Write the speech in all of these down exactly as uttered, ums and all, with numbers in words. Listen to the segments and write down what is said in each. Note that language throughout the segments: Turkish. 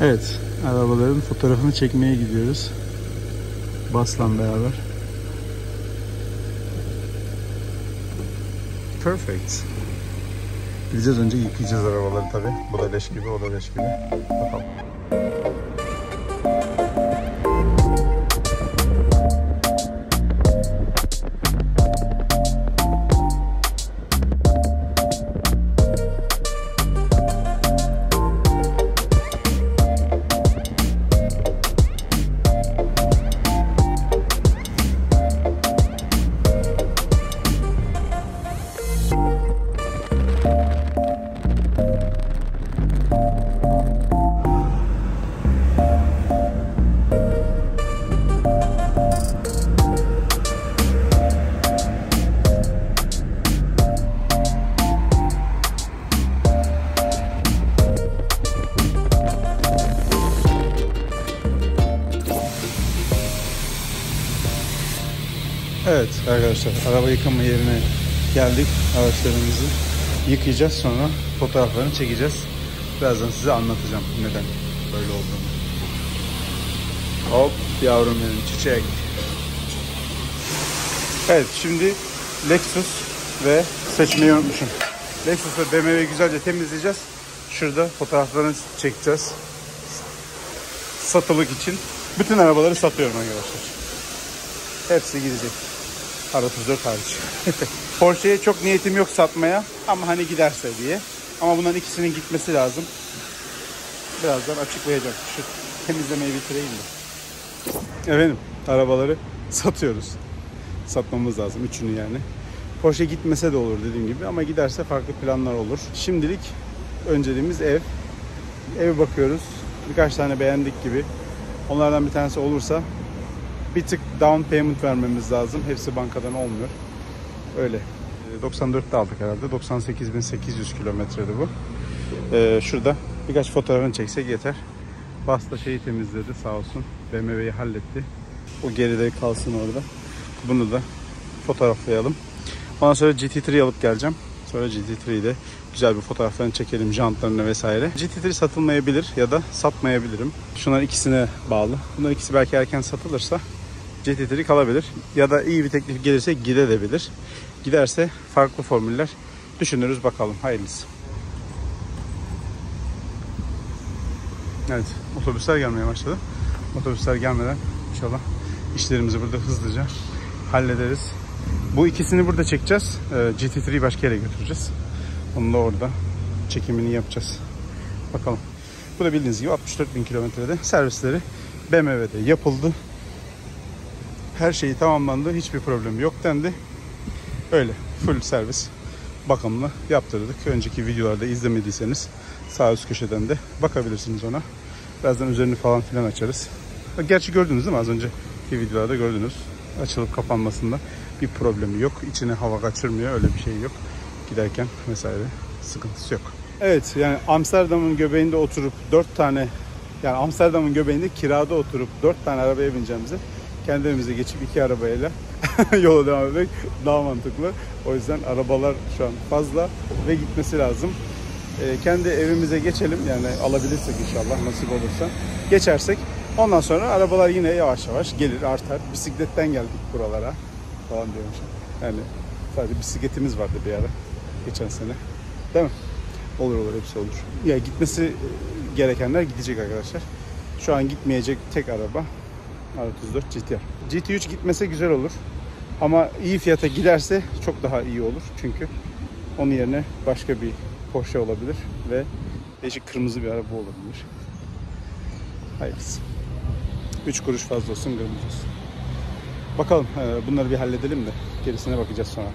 Evet, arabaların fotoğrafını çekmeye gidiyoruz. Bas'la beraber. Perfect. Gideceğiz, önce yıkayacağız arabaları tabii. Bu da leş gibi, o da leş gibi. Bakalım. Evet arkadaşlar, araba yıkama yerine geldik, araçlarımızı yıkayacağız, sonra fotoğraflarını çekeceğiz. Birazdan size anlatacağım neden böyle olduğunu. Hop yavrum benim, çiçek. Evet, şimdi Lexus ve seçmeyi unutmuşum. Lexus ve B M W'yi güzelce temizleyeceğiz. Şurada fotoğraflarını çekeceğiz. Satılık için bütün arabaları satıyorum arkadaşlar. Hepsi gidecek. otuz dört hariç. Porsche'ye çok niyetim yok satmaya ama hani giderse diye. Ama bunların ikisinin gitmesi lazım. Birazdan açıklayacağım. Şu temizlemeyi bitireyim de. Efendim, arabaları satıyoruz. Satmamız lazım üçünü yani. Porsche gitmese de olur dediğim gibi ama giderse farklı planlar olur. Şimdilik önceliğimiz ev. Ev bakıyoruz. Birkaç tane beğendik gibi. Onlardan bir tanesi olursa bir tık down payment vermemiz lazım. Hepsi bankadan olmuyor. Öyle. doksan dörtte aldık herhalde. doksan sekiz bin sekiz yüz kilometrede bu. Ee, şurada birkaç fotoğrafını çeksek yeter. Bas da şeyi temizledi sağ olsun. B M W'yi halletti. O geride kalsın orada. Bunu da fotoğraflayalım. Ondan sonra G T üç alıp geleceğim. Sonra G T üç'ü de güzel bir fotoğraflarını çekelim. Jantlarını vesaire. G T üç satılmayabilir ya da satmayabilirim. Şunların ikisine bağlı. Bunların ikisi belki erken satılırsa G T üç kalabilir ya da iyi bir teklif gelirse gidebilir. Giderse farklı formüller düşünürüz bakalım, hayırlısı. Evet, otobüsler gelmeye başladı. Otobüsler gelmeden inşallah işlerimizi burada hızlıca hallederiz. Bu ikisini burada çekeceğiz. G T üç'ü başka yere götüreceğiz. Onu da orada çekimini yapacağız. Bakalım. Bu da bildiğiniz gibi altmış dört bin kilometrede servisleri B M W'de yapıldı. Her şeyi tamamlandı. Hiçbir problem yok dendi. Öyle full servis bakımını yaptırdık. Önceki videolarda izlemediyseniz sağ üst köşeden de bakabilirsiniz ona. Birazdan üzerini falan filan açarız. Gerçi gördünüz değil mi? Az önceki videolarda gördünüz. Açılıp kapanmasında bir problemi yok. İçine hava kaçırmıyor. Öyle bir şey yok. Giderken vesaire sıkıntısı yok. Evet, yani Amsterdam'ın göbeğinde oturup dört tane, yani Amsterdam'ın göbeğinde kirada oturup dört tane arabaya bineceğimizi kendi evimize geçip iki arabayla yola devam etmek daha mantıklı. O yüzden arabalar şu an fazla ve gitmesi lazım. Ee, kendi evimize geçelim. Yani alabilirsek inşallah, nasip olursa. Geçersek ondan sonra arabalar yine yavaş yavaş gelir, artar. Bisikletten geldik buralara falan diyorum. Yani sadece bisikletimiz vardı bir ara. Geçen sene. Değil mi? Olur olur, hepsi olur. Ya gitmesi gerekenler gidecek arkadaşlar. Şu an gitmeyecek tek araba R otuz dört G T R. G T üç gitmese güzel olur. Ama iyi fiyata giderse çok daha iyi olur. Çünkü onun yerine başka bir Porsche olabilir ve değişik kırmızı bir araba olabilir. Hayırlısı. üç kuruş fazla olsun, kırmızı olsun. Bakalım, bunları bir halledelim de gerisine bakacağız sonra.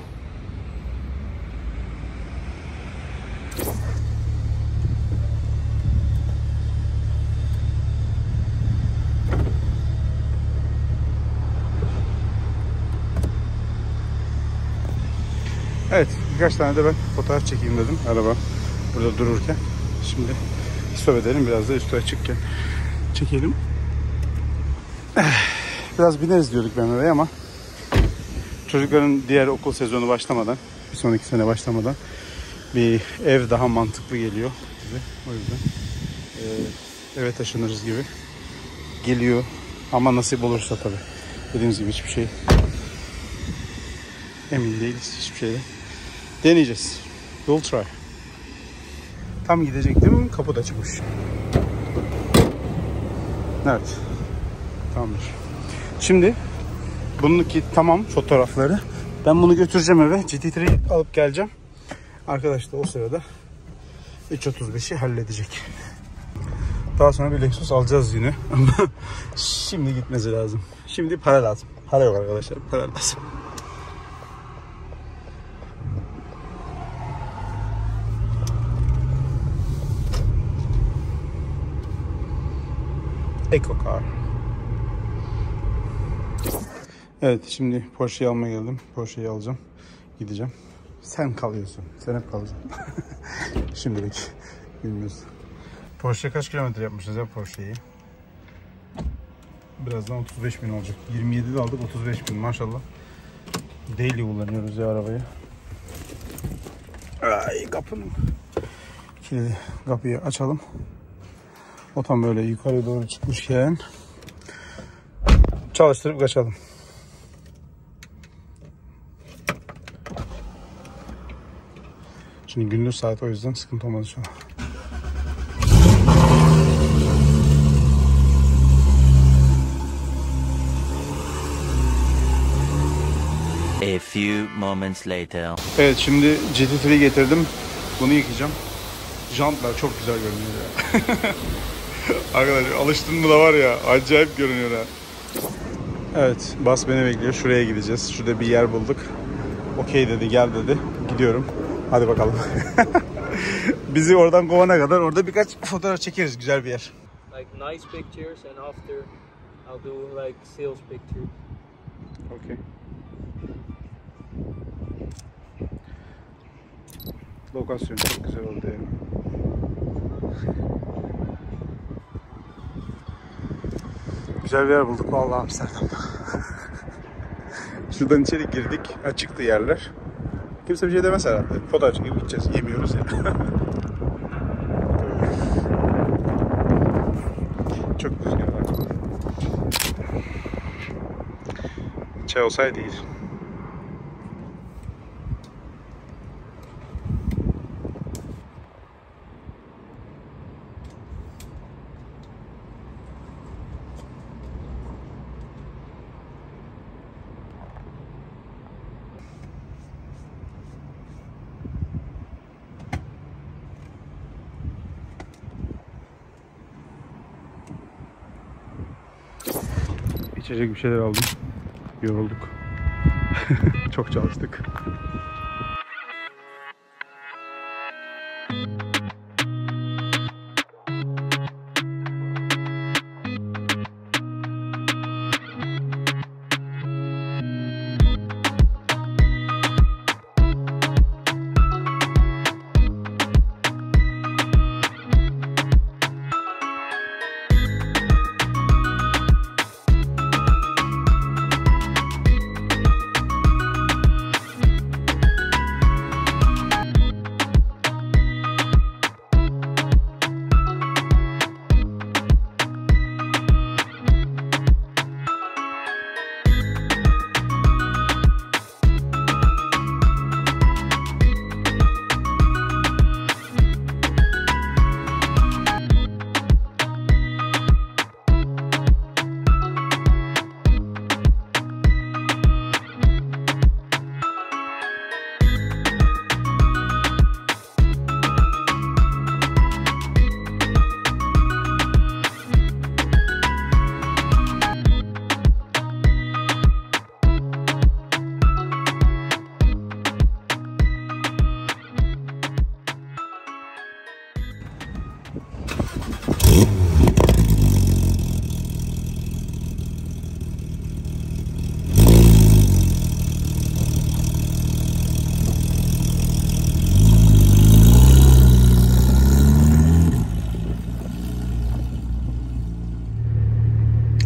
Evet, birkaç tane de ben fotoğraf çekeyim dedim araba burada dururken. Şimdi sohbet edelim, biraz da üstü açıkken çekelim. Biraz bineriz diyorduk ben oraya ama çocukların diğer okul sezonu başlamadan, bir sonraki sene başlamadan bir ev daha mantıklı geliyor bize. O yüzden e, eve taşınırız gibi geliyor. Ama nasip olursa tabii. Dediğimiz gibi hiçbir şey emin değiliz, hiçbir şeyden. Deneyeceğiz. We'll try. Tam gidecektim, kapı da çıkmış. Evet. Tamamdır. Şimdi bununki tamam, fotoğrafları. Ben bunu götüreceğim eve. G T üçü alıp geleceğim. Arkadaş da o sırada üç otuz beşi halledecek. Daha sonra bir Lexus alacağız yine. Şimdi gitmesi lazım. Şimdi para lazım. Para yok arkadaşlar. Para lazım. Eco car. Evet, şimdi Porsche'yi almaya geldim. Porsche'yi alacağım. Gideceğim. Sen kalıyorsun. Sen hep kalacaksın. Şimdilik bilmiyorsun. Porsche kaç kilometre yapmışız ya Porsche'yi? Birazdan otuz beş bin olacak. yirmi yedide aldık, otuz beş bin maşallah. Daily kullanıyoruz ya arabayı. Ay kapının. Şimdi kapıyı açalım. O tam böyle yukarı doğru çıkmışken çalıştırıp kaçalım. Şimdi gündüz saat, o yüzden sıkıntı olmadı şu an. A few moments later. Evet, şimdi G T üçü getirdim. Bunu yıkayacağım. Jantlar çok güzel görünüyor ya. Arkadaşlar alıştın mı da var ya, acayip görünüyor ha. Evet, bas beni bekliyor. Şuraya gideceğiz. Şurada bir yer bulduk. Okey dedi, gel dedi. Gidiyorum. Hadi bakalım. Bizi oradan kovana kadar orada birkaç fotoğraf çekeriz, güzel bir yer. Like nice pictures and after I'll do like sales pictures. Okay. Lokasyon çok güzel oldu yani. Güzel bir yer bulduk vallahi Amsterdam'da. Şuradan içeri girdik, açıktı yerler. Kimse bir şey demez herhalde. Fotoğraf çekip gideceğiz, yemiyoruz ya. Çok güzel. Çay olsaydı iyi. İçecek bir şeyler aldım. Yorulduk. Çok çalıştık.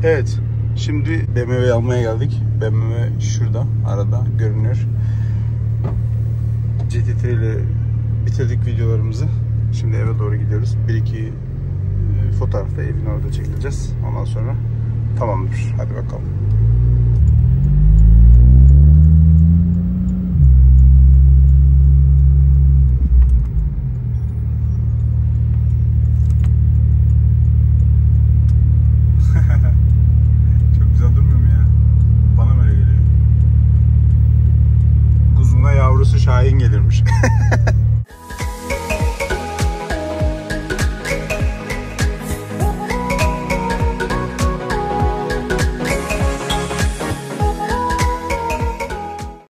Evet, şimdi B M W'yi almaya geldik. B M W şurada, arada görünüyor. G T üç ile bitirdik videolarımızı. Şimdi eve doğru gidiyoruz. Bir iki fotoğrafta evin orada çekileceğiz. Ondan sonra tamamdır. Hadi bakalım.